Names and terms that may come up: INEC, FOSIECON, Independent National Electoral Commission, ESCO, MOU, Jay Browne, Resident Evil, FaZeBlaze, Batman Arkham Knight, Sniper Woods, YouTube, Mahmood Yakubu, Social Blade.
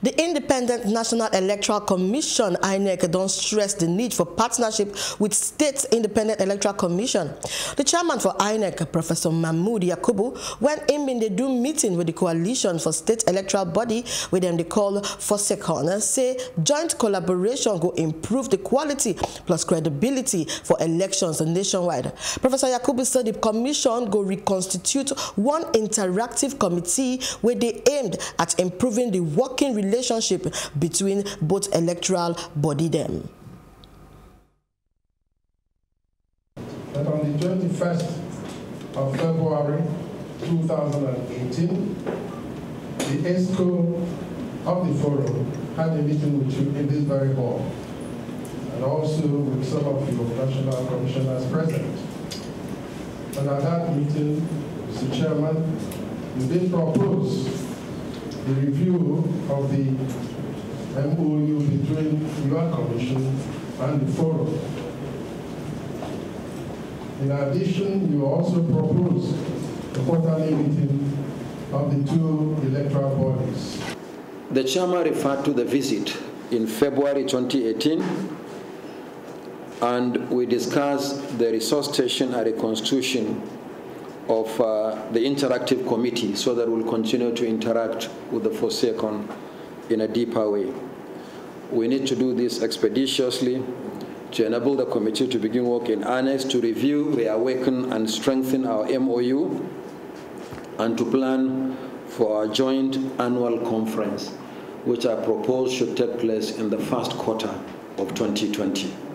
The Independent National Electoral Commission, INEC, don't stress the need for partnership with State Independent Electoral Commission. The chairman for INEC, Professor Mahmood Yakubu, went in the Doom meeting with the coalition for state electoral body, with them they call FOSIECON, and say joint collaboration will improve the quality plus credibility for elections nationwide. Professor Yakubu said the commission go reconstitute one interactive committee where they aimed at improving the working relationship between both electoral body them. But on the 21st of February 2018, the ESCO of the forum had a meeting with you in this very hall, and also with some of your national commissioners present. And at that meeting, Mr. Chairman, you did propose the review of the MOU between your commission and the forum. In addition, you also proposed the quarterly meeting of the two electoral bodies. The chairman referred to the visit in February 2018, and we discussed the resuscitation and reconstitution of the interactive committee so that we'll continue to interact with the FOSIECON in a deeper way. We need to do this expeditiously to enable the committee to begin work in earnest, to review, reawaken, and strengthen our MOU, and to plan for our joint annual conference, which I propose should take place in the first quarter of 2020.